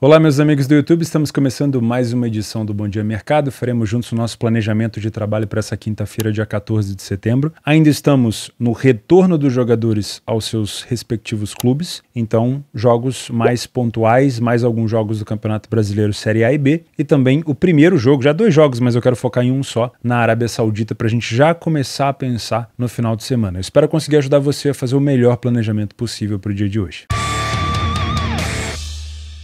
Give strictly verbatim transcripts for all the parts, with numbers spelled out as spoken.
Olá, meus amigos do YouTube, estamos começando mais uma edição do Bom Dia Mercado. Faremos juntos o nosso planejamento de trabalho para essa quinta-feira, dia quatorze de setembro. Ainda estamos no retorno dos jogadores aos seus respectivos clubes, então jogos mais pontuais, mais alguns jogos do Campeonato Brasileiro Série A e B, e também o primeiro jogo, já dois jogos, mas eu quero focar em um só, na Arábia Saudita, para a gente já começar a pensar no final de semana. Eu espero conseguir ajudar você a fazer o melhor planejamento possível para o dia de hoje.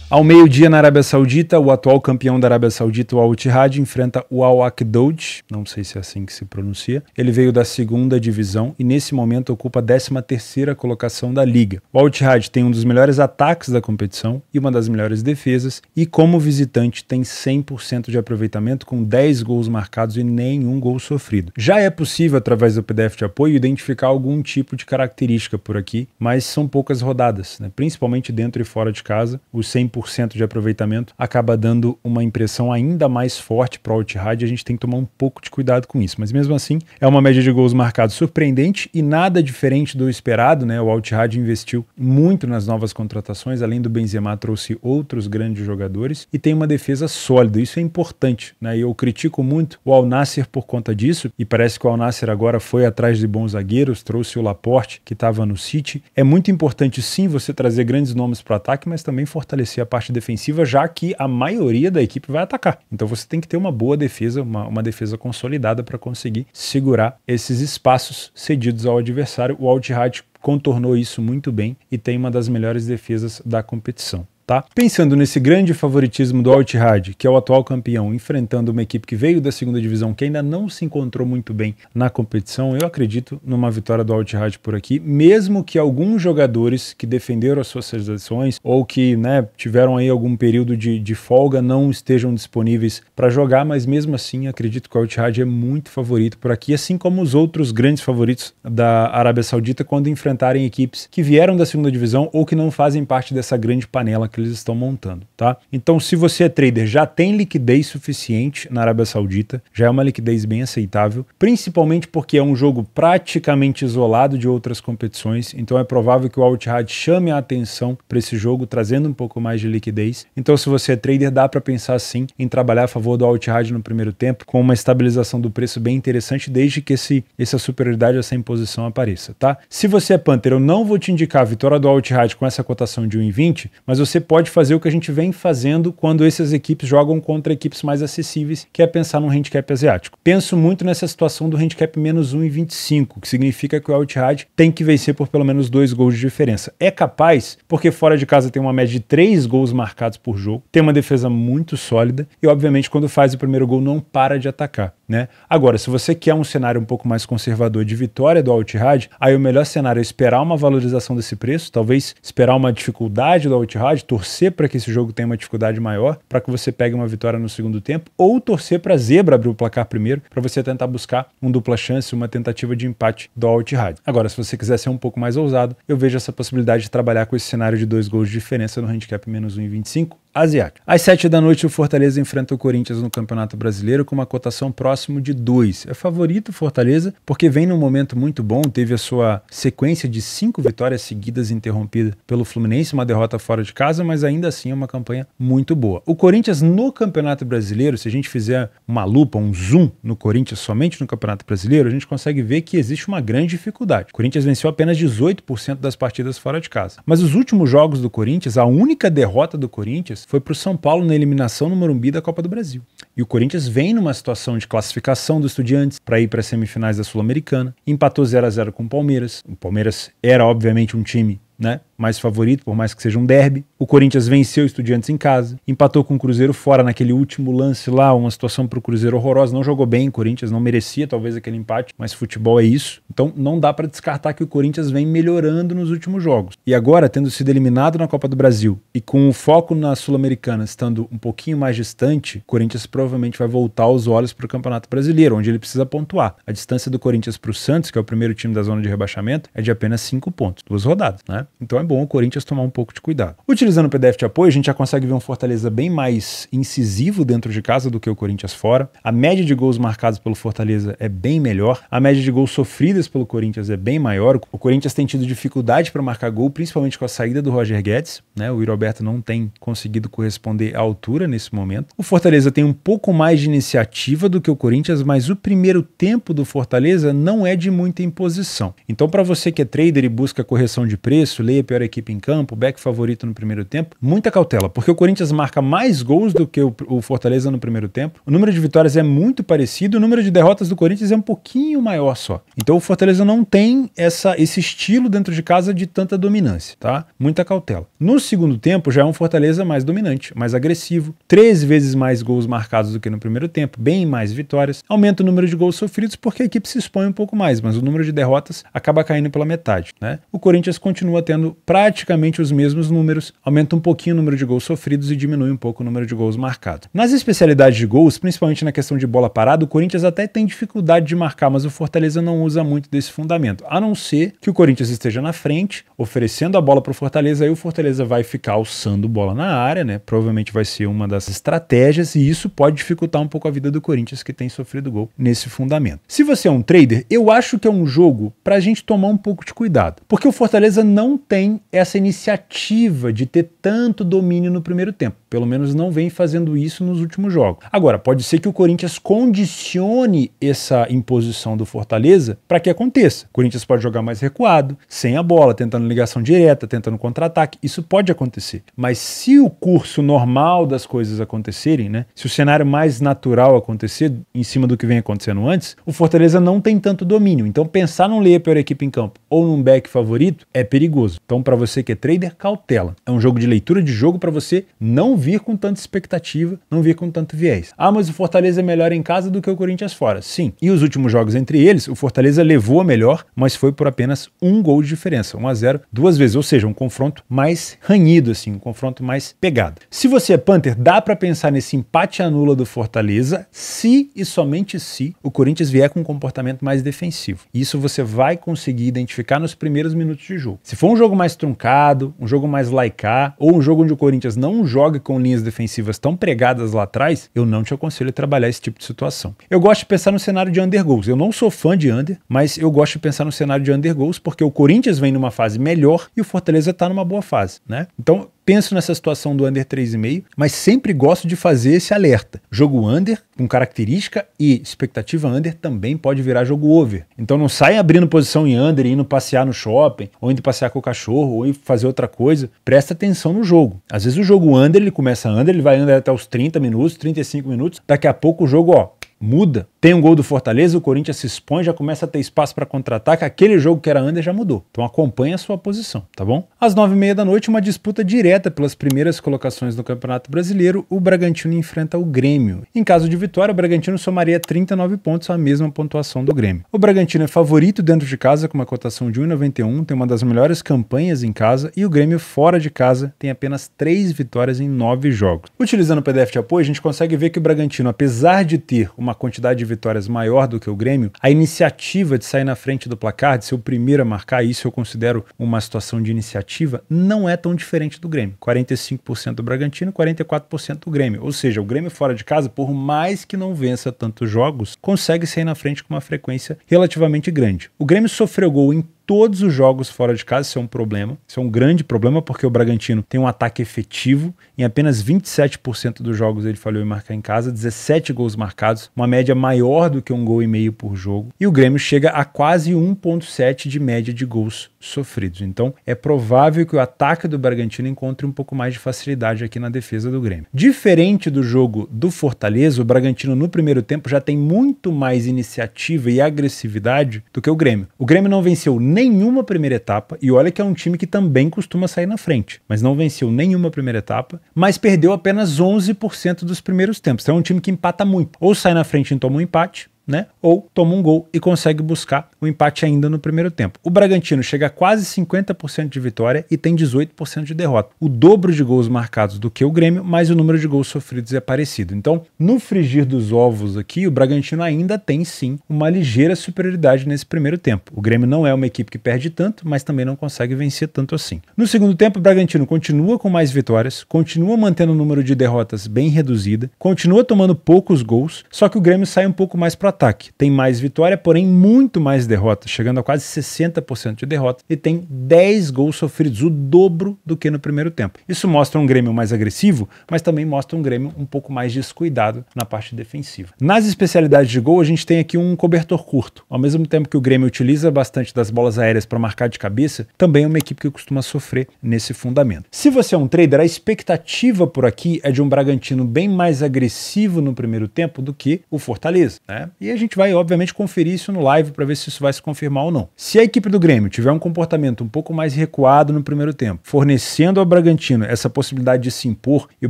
Ao meio-dia na Arábia Saudita, o atual campeão da Arábia Saudita, o Al-Ittihad, enfrenta o Al-Akhdoud, não sei se é assim que se pronuncia. Ele veio da segunda divisão e nesse momento ocupa a décima terceira colocação da liga. O Al-Ittihad tem um dos melhores ataques da competição e uma das melhores defesas e como visitante tem cem por cento de aproveitamento com dez gols marcados e nenhum gol sofrido. Já é possível, através do P D F de apoio, identificar algum tipo de característica por aqui, mas são poucas rodadas, né? Principalmente dentro e fora de casa, o cem por cento de aproveitamento acaba dando uma impressão ainda mais forte para o Al-Ittihad e a gente tem que tomar um pouco de cuidado com isso. Mas mesmo assim, é uma média de gols marcados surpreendente e nada diferente do esperado, né? O Al-Ittihad investiu muito nas novas contratações, além do Benzema trouxe outros grandes jogadores e tem uma defesa sólida, isso é importante, né? E eu critico muito o Al-Nasser por conta disso e parece que o Al-Nasser agora foi atrás de bons zagueiros, trouxe o Laporte que estava no City. É muito importante sim você trazer grandes nomes para o ataque, mas também fortalecer a a parte defensiva, já que a maioria da equipe vai atacar. Então você tem que ter uma boa defesa, uma, uma defesa consolidada para conseguir segurar esses espaços cedidos ao adversário. O Al-Ittihad contornou isso muito bem e tem uma das melhores defesas da competição. Tá? Pensando nesse grande favoritismo do Al-Ittihad, que é o atual campeão, enfrentando uma equipe que veio da segunda divisão, que ainda não se encontrou muito bem na competição, eu acredito numa vitória do Al-Ittihad por aqui, mesmo que alguns jogadores que defenderam as suas seleções ou que, né, tiveram aí algum período de, de folga não estejam disponíveis para jogar, mas mesmo assim acredito que o Al-Ittihad é muito favorito por aqui, assim como os outros grandes favoritos da Arábia Saudita quando enfrentarem equipes que vieram da segunda divisão ou que não fazem parte dessa grande panela que eles estão montando, tá? Então, se você é trader, já tem liquidez suficiente na Arábia Saudita, já é uma liquidez bem aceitável, principalmente porque é um jogo praticamente isolado de outras competições, então é provável que o Al-Ittihad chame a atenção para esse jogo, trazendo um pouco mais de liquidez. Então, se você é trader, dá para pensar sim em trabalhar a favor do Al-Ittihad no primeiro tempo, com uma estabilização do preço bem interessante, desde que esse, essa superioridade, essa imposição apareça, tá? Se você é Panther, eu não vou te indicar a vitória do Al-Ittihad com essa cotação de um e vinte, mas você pode fazer o que a gente vem fazendo quando essas equipes jogam contra equipes mais acessíveis, que é pensar num handicap asiático. Penso muito nessa situação do handicap menos um e vinte e cinco, que significa que o Al-Ittihad tem que vencer por pelo menos dois gols de diferença. É capaz, porque fora de casa tem uma média de três gols marcados por jogo, tem uma defesa muito sólida e, obviamente, quando faz o primeiro gol não para de atacar, né? Agora, se você quer um cenário um pouco mais conservador de vitória do Al-Ittihad, aí o melhor cenário é esperar uma valorização desse preço, talvez esperar uma dificuldade do Al-Ittihad, torcer para que esse jogo tenha uma dificuldade maior, para que você pegue uma vitória no segundo tempo, ou torcer para a zebra abrir o placar primeiro, para você tentar buscar um dupla chance, uma tentativa de empate do Al-Ittihad. Agora, se você quiser ser um pouco mais ousado, eu vejo essa possibilidade de trabalhar com esse cenário de dois gols de diferença no handicap menos um e vinte e cinco, asiático. Às sete da noite, o Fortaleza enfrenta o Corinthians no Campeonato Brasileiro com uma cotação próximo de dois. É favorito o Fortaleza porque vem num momento muito bom, teve a sua sequência de cinco vitórias seguidas interrompida pelo Fluminense, uma derrota fora de casa, mas ainda assim é uma campanha muito boa. O Corinthians no Campeonato Brasileiro, se a gente fizer uma lupa, um zoom no Corinthians somente no Campeonato Brasileiro, a gente consegue ver que existe uma grande dificuldade. O Corinthians venceu apenas dezoito por cento das partidas fora de casa. Mas os últimos jogos do Corinthians, a única derrota do Corinthians foi para o São Paulo na eliminação no Morumbi da Copa do Brasil. E o Corinthians vem numa situação de classificação do Estudiantes para ir para as semifinais da Sul-Americana, empatou zero a zero com o Palmeiras. O Palmeiras era, obviamente, um time, né, mais favorito, por mais que seja um derby. O Corinthians venceu o Estudiantes em casa, empatou com o Cruzeiro fora naquele último lance lá, uma situação para o Cruzeiro horrorosa, não jogou bem, o Corinthians não merecia talvez aquele empate, mas futebol é isso. Então não dá para descartar que o Corinthians vem melhorando nos últimos jogos. E agora, tendo sido eliminado na Copa do Brasil e com o foco na Sul-Americana estando um pouquinho mais distante, o Corinthians provavelmente vai voltar os olhos para o Campeonato Brasileiro, onde ele precisa pontuar. A distância do Corinthians para o Santos, que é o primeiro time da zona de rebaixamento, é de apenas cinco pontos, duas rodadas, né? Então é bom o Corinthians tomar um pouco de cuidado. Utilizando o P D F de apoio, a gente já consegue ver um Fortaleza bem mais incisivo dentro de casa do que o Corinthians fora. A média de gols marcados pelo Fortaleza é bem melhor. A média de gols sofridas pelo Corinthians é bem maior. O Corinthians tem tido dificuldade para marcar gol, principalmente com a saída do Roger Guedes, né? O Hiroberto não tem conseguido corresponder à altura nesse momento. O Fortaleza tem um pouco mais de iniciativa do que o Corinthians, mas o primeiro tempo do Fortaleza não é de muita imposição. Então, para você que é trader e busca correção de preço, leia a pior equipe em campo, back favorito no primeiro tempo, muita cautela, porque o Corinthians marca mais gols do que o Fortaleza no primeiro tempo. O número de vitórias é muito parecido, o número de derrotas do Corinthians é um pouquinho maior só. Então, o Fortaleza não tem essa, esse estilo dentro de casa de tanta dominância, tá? Muita cautela. No segundo tempo, já é um Fortaleza mais dominante, mais agressivo, três vezes mais gols marcados do que no primeiro tempo, bem mais vitórias, aumenta o número de gols sofridos porque a equipe se expõe um pouco mais, mas o número de derrotas acaba caindo pela metade, né? O Corinthians continua tendo praticamente os mesmos números, aumenta um pouquinho o número de gols sofridos e diminui um pouco o número de gols marcados. Nas especialidades de gols, principalmente na questão de bola parada, o Corinthians até tem dificuldade de marcar, mas o Fortaleza não usa muito desse fundamento, a não ser que o Corinthians esteja na frente, oferecendo a bola para o Fortaleza, aí o Fortaleza vai ficar alçando bola na área, né? Provavelmente vai ser uma das estratégias e isso pode dificultar um pouco a vida do Corinthians, que tem sofrido gol nesse fundamento. Se você é um trader, eu acho que é um jogo pra gente tomar um pouco de cuidado, porque o Fortaleza não tem essa iniciativa de ter tanto domínio no primeiro tempo, pelo menos não vem fazendo isso nos últimos jogos. Agora, pode ser que o Corinthians condicione essa imposição do Fortaleza para que aconteça. O Corinthians pode jogar mais recuado, sem a bola, tentando ligação direta, tentando contra-ataque, isso pode acontecer, mas se o curso normal das coisas acontecerem, né, se o cenário mais natural acontecer em cima do que vem acontecendo antes, o Fortaleza não tem tanto domínio. Então pensar num lei a pior equipe em campo ou num back favorito é perigoso. Então para você que é trader, cautela. É um jogo de leitura de jogo para você não vir com tanta expectativa, não vir com tanto viés. Ah, mas o Fortaleza é melhor em casa do que o Corinthians fora. Sim. E os últimos jogos entre eles, o Fortaleza levou a melhor, mas foi por apenas um gol de diferença, um a zero, duas vezes, ou seja, um confronto mais ranhido assim, um confronto mais pegado. Se você é Panther, dá para pensar nesse empate anula do Fortaleza se e somente se o Corinthians vier com um comportamento mais defensivo. Isso você vai conseguir identificar nos primeiros minutos de jogo. Se for um jogo mais truncado, um jogo mais laicar, ou um jogo onde o Corinthians não joga com linhas defensivas tão pregadas lá atrás, eu não te aconselho a trabalhar esse tipo de situação. Eu gosto de pensar no cenário de under goals. Eu não sou fã de under, mas eu gosto de pensar no cenário de under goals porque o Corinthians vem numa fase melhor e o Fortaleza tá numa boa fase, né? Então, penso nessa situação do under três e meio, mas sempre gosto de fazer esse alerta. Jogo under, com característica e expectativa under, também pode virar jogo over. Então não saia abrindo posição em under e indo passear no shopping, ou indo passear com o cachorro, ou indo fazer outra coisa. Presta atenção no jogo. Às vezes o jogo under, ele começa under, ele vai under até os trinta minutos, trinta e cinco minutos. Daqui a pouco o jogo, ó, muda. Tem um gol do Fortaleza, o Corinthians se expõe, já começa a ter espaço para contra-ataque, aquele jogo que era under já mudou. Então acompanha a sua posição, tá bom? Às nove e meia da noite, uma disputa direta pelas primeiras colocações do Campeonato Brasileiro, o Bragantino enfrenta o Grêmio. Em caso de vitória, o Bragantino somaria trinta e nove pontos, a mesma pontuação do Grêmio. O Bragantino é favorito dentro de casa, com uma cotação de um vírgula noventa e um, tem uma das melhores campanhas em casa, e o Grêmio fora de casa tem apenas três vitórias em nove jogos. Utilizando o P D F de apoio, a gente consegue ver que o Bragantino, apesar de ter uma quantidade de vitórias maior do que o Grêmio, a iniciativa de sair na frente do placar, de ser o primeiro a marcar, isso eu considero uma situação de iniciativa, não é tão diferente do Grêmio. quarenta e cinco por cento do Bragantino, quarenta e quatro por cento do Grêmio. Ou seja, o Grêmio fora de casa, por mais que não vença tantos jogos, consegue sair na frente com uma frequência relativamente grande. O Grêmio sofreu gol em todos os jogos fora de casa, isso é um problema, isso é um grande problema porque o Bragantino tem um ataque efetivo, em apenas vinte e sete por cento dos jogos ele falhou em marcar em casa, dezessete gols marcados, uma média maior do que um gol e meio por jogo, e o Grêmio chega a quase um vírgula sete de média de gols sofridos, então é provável que o ataque do Bragantino encontre um pouco mais de facilidade aqui na defesa do Grêmio. Diferente do jogo do Fortaleza, o Bragantino no primeiro tempo já tem muito mais iniciativa e agressividade do que o Grêmio. O Grêmio não venceu nem nenhuma primeira etapa, e olha que é um time que também costuma sair na frente, mas não venceu nenhuma primeira etapa, mas perdeu apenas onze por cento dos primeiros tempos. Então é um time que empata muito, ou sai na frente e toma um empate, né? Ou toma um gol e consegue buscar o um empate ainda no primeiro tempo. O Bragantino chega a quase cinquenta por cento de vitória e tem dezoito por cento de derrota. O dobro de gols marcados do que o Grêmio, mas o número de gols sofridos é parecido. Então, no frigir dos ovos aqui, o Bragantino ainda tem sim uma ligeira superioridade nesse primeiro tempo. O Grêmio não é uma equipe que perde tanto, mas também não consegue vencer tanto assim. No segundo tempo, o Bragantino continua com mais vitórias, continua mantendo o número de derrotas bem reduzida, continua tomando poucos gols, só que o Grêmio sai um pouco mais para o ataque. Tem mais vitória, porém muito mais derrota, chegando a quase sessenta por cento de derrota e tem dez gols sofridos, o dobro do que no primeiro tempo. Isso mostra um Grêmio mais agressivo, mas também mostra um Grêmio um pouco mais descuidado na parte defensiva. Nas especialidades de gol, a gente tem aqui um cobertor curto. Ao mesmo tempo que o Grêmio utiliza bastante das bolas aéreas para marcar de cabeça, também é uma equipe que costuma sofrer nesse fundamento. Se você é um trader, a expectativa por aqui é de um Bragantino bem mais agressivo no primeiro tempo do que o Fortaleza, né? E a gente vai, obviamente, conferir isso no live para ver se isso vai se confirmar ou não. Se a equipe do Grêmio tiver um comportamento um pouco mais recuado no primeiro tempo, fornecendo ao Bragantino essa possibilidade de se impor, e o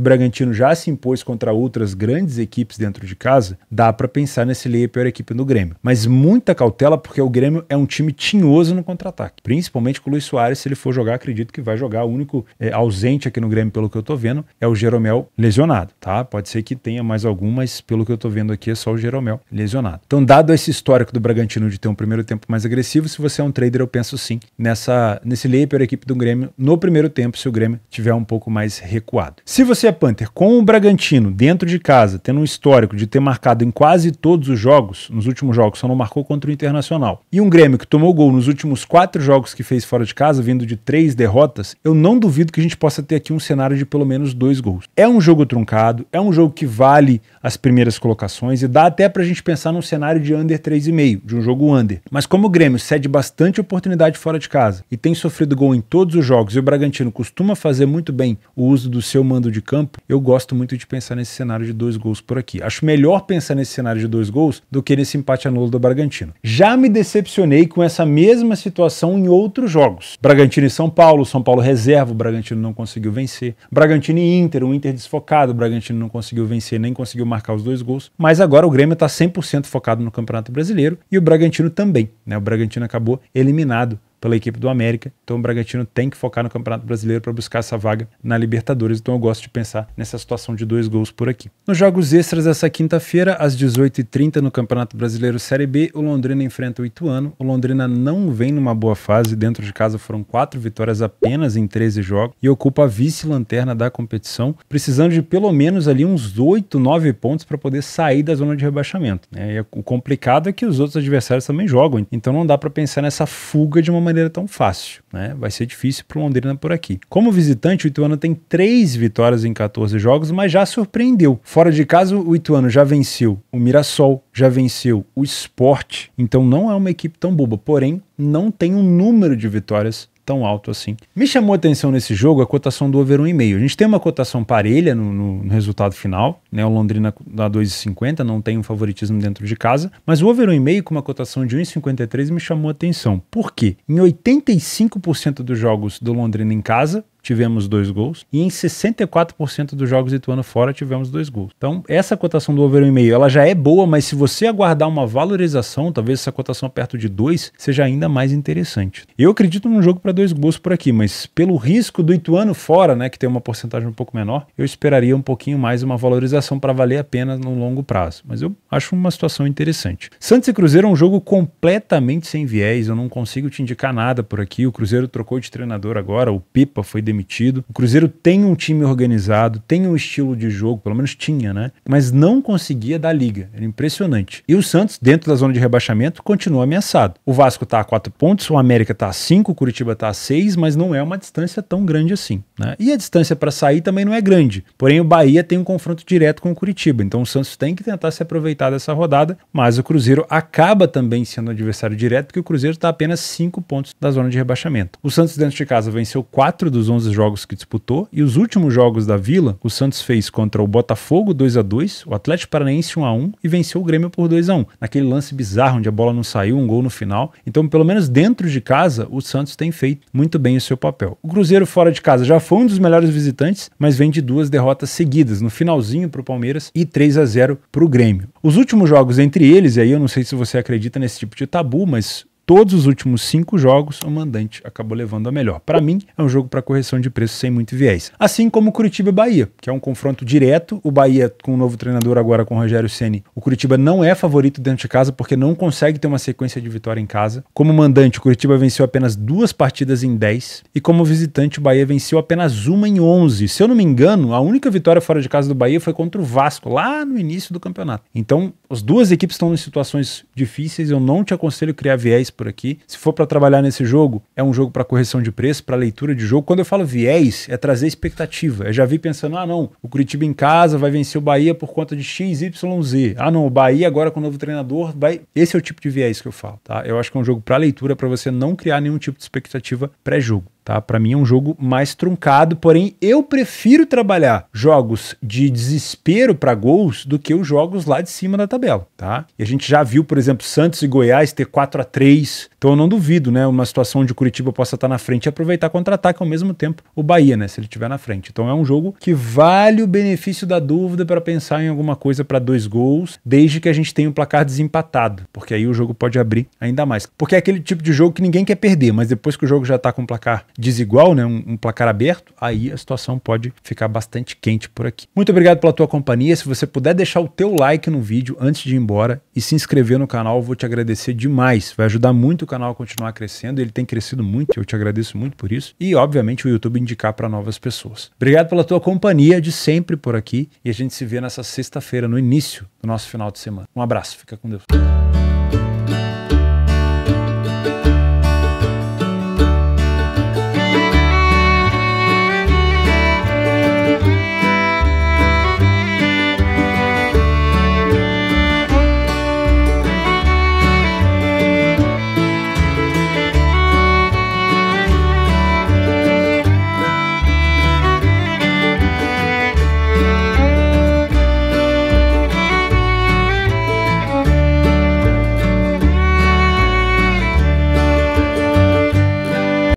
Bragantino já se impôs contra outras grandes equipes dentro de casa, dá para pensar nesse lei pior equipe do Grêmio. Mas muita cautela, porque o Grêmio é um time tinhoso no contra-ataque, principalmente com o Luiz Soares. Se ele for jogar, acredito que vai jogar. O único é, ausente aqui no Grêmio, pelo que eu tô vendo, é o Jeromel lesionado, tá? Pode ser que tenha mais algum, mas pelo que eu tô vendo aqui é só o Jeromel lesionado. Então, dado esse histórico do Bragantino de ter um primeiro tempo mais agressivo, se você é um trader, eu penso sim nessa, nesse lei pela equipe do Grêmio no primeiro tempo, se o Grêmio tiver um pouco mais recuado. Se você é Panther, com o Bragantino dentro de casa, tendo um histórico de ter marcado em quase todos os jogos, nos últimos jogos só não marcou contra o Internacional, e um Grêmio que tomou gol nos últimos quatro jogos que fez fora de casa, vindo de três derrotas, eu não duvido que a gente possa ter aqui um cenário de pelo menos dois gols. É um jogo truncado, é um jogo que vale as primeiras colocações e dá até pra gente pensar num cenário de under três e meio, de um jogo under. Mas como o Grêmio cede bastante oportunidade fora de casa e tem sofrido gol em todos os jogos e o Bragantino costuma fazer muito bem o uso do seu mando de campo, eu gosto muito de pensar nesse cenário de dois gols por aqui. Acho melhor pensar nesse cenário de dois gols do que nesse empate nulo do Bragantino. Já me decepcionei com essa mesma situação em outros jogos. Bragantino e São Paulo, São Paulo reserva, o Bragantino não conseguiu vencer. Bragantino e Inter, o Inter desfocado, o Bragantino não conseguiu vencer, nem conseguiu marcar os dois gols. Mas agora o Grêmio está cem por cento focado no Campeonato Brasileiro e o Bragantino também, né? O Bragantino acabou eliminado pela equipe do América, então o Bragantino tem que focar no Campeonato Brasileiro para buscar essa vaga na Libertadores, então eu gosto de pensar nessa situação de dois gols por aqui. Nos jogos extras dessa quinta-feira, às dezoito e trinta, no Campeonato Brasileiro Série B, o Londrina enfrenta o Ituano. O Londrina não vem numa boa fase, dentro de casa foram quatro vitórias apenas em treze jogos e ocupa a vice-lanterna da competição, precisando de pelo menos ali uns oito, nove pontos para poder sair da zona de rebaixamento, né? E o complicado é que os outros adversários também jogam, então não dá para pensar nessa fuga de uma maneira tão fácil, né? Vai ser difícil para o Londrina por aqui. Como visitante, o Ituano tem três vitórias em quatorze jogos, mas já surpreendeu. Fora de casa, o Ituano já venceu o Mirassol, já venceu o Sport, então não é uma equipe tão boba, porém não tem um número de vitórias tão alto assim. Me chamou a atenção nesse jogo a cotação do over um e meio. A gente tem uma cotação parelha no, no, no resultado final, né? O Londrina dá dois e cinquenta, não tem um favoritismo dentro de casa, mas o over um e meio com uma cotação de um e cinquenta e três me chamou a atenção. Por quê? Em oitenta e cinco por cento dos jogos do Londrina em casa, tivemos dois gols, e em sessenta e quatro por cento dos jogos do Ituano fora tivemos dois gols. Então, essa cotação do over um e meio, ela já é boa, mas se você aguardar uma valorização, talvez essa cotação perto de dois seja ainda mais interessante. Eu acredito num jogo para dois gols por aqui, mas pelo risco do Ituano fora, né, que tem uma porcentagem um pouco menor, eu esperaria um pouquinho mais uma valorização para valer a pena no longo prazo. Mas eu acho uma situação interessante. Santos e Cruzeiro é um jogo completamente sem viés, eu não consigo te indicar nada por aqui. O Cruzeiro trocou de treinador agora, o Pipa foi demitido. Demitido. O Cruzeiro tem um time organizado, tem um estilo de jogo, pelo menos tinha, né? Mas não conseguia dar liga. Era impressionante. E o Santos, dentro da zona de rebaixamento, continua ameaçado. O Vasco tá a quatro pontos, o América tá a cinco, o Curitiba tá a seis, mas não é uma distância tão grande assim, né? E a distância para sair também não é grande. Porém, o Bahia tem um confronto direto com o Curitiba. Então o Santos tem que tentar se aproveitar dessa rodada, mas o Cruzeiro acaba também sendo adversário direto, porque o Cruzeiro tá apenas cinco pontos da zona de rebaixamento. O Santos, dentro de casa, venceu quatro dos onze jogos que disputou, e os últimos jogos da Vila, o Santos fez contra o Botafogo dois a dois, o Atlético Paranaense um a um e venceu o Grêmio por dois a um, naquele lance bizarro onde a bola não saiu, um gol no final. Então, pelo menos dentro de casa, o Santos tem feito muito bem o seu papel. O Cruzeiro fora de casa já foi um dos melhores visitantes, mas vem de duas derrotas seguidas, no finalzinho pro Palmeiras e três a zero pro Grêmio. Os últimos jogos entre eles, e aí eu não sei se você acredita nesse tipo de tabu, mas todos os últimos cinco jogos, o mandante acabou levando a melhor. Para mim, é um jogo para correção de preço sem muito viés. Assim como o Curitiba e Bahia, que é um confronto direto. O Bahia com o novo treinador agora, com o Rogério Ceni. O Curitiba não é favorito dentro de casa porque não consegue ter uma sequência de vitória em casa. Como mandante, o Curitiba venceu apenas duas partidas em dez. E como visitante, o Bahia venceu apenas uma em onze. Se eu não me engano, a única vitória fora de casa do Bahia foi contra o Vasco, lá no início do campeonato. Então, as duas equipes estão em situações difíceis. Eu não te aconselho criar viés por aqui. Se for para trabalhar nesse jogo, é um jogo para correção de preço, para leitura de jogo. Quando eu falo viés, é trazer expectativa. Eu já vi pensando, ah não, o Curitiba em casa vai vencer o Bahia por conta de X Y Z. Ah não, o Bahia agora com o novo treinador vai... Esse é o tipo de viés que eu falo, tá? Eu acho que é um jogo para leitura, para você não criar nenhum tipo de expectativa pré-jogo. Tá? Para mim é um jogo mais truncado, porém eu prefiro trabalhar jogos de desespero para gols do que os jogos lá de cima da tabela. Tá? E a gente já viu, por exemplo, Santos e Goiás ter quatro a três, então eu não duvido, né, uma situação onde o Curitiba possa estar na frente e aproveitar contra-ataque ao mesmo tempo o Bahia, né, se ele estiver na frente. Então é um jogo que vale o benefício da dúvida para pensar em alguma coisa para dois gols, desde que a gente tenha um placar desempatado, porque aí o jogo pode abrir ainda mais. Porque é aquele tipo de jogo que ninguém quer perder, mas depois que o jogo já está com o placar desigual, né, um, um placar aberto, aí a situação pode ficar bastante quente por aqui. Muito obrigado pela tua companhia. Se você puder deixar o teu like no vídeo antes de ir embora e se inscrever no canal, eu vou te agradecer demais. Vai ajudar muito o canal a continuar crescendo. Ele tem crescido muito, eu te agradeço muito por isso. E, obviamente, o YouTube indicar para novas pessoas. Obrigado pela tua companhia de sempre por aqui e a gente se vê nessa sexta-feira, no início do nosso final de semana. Um abraço, fica com Deus.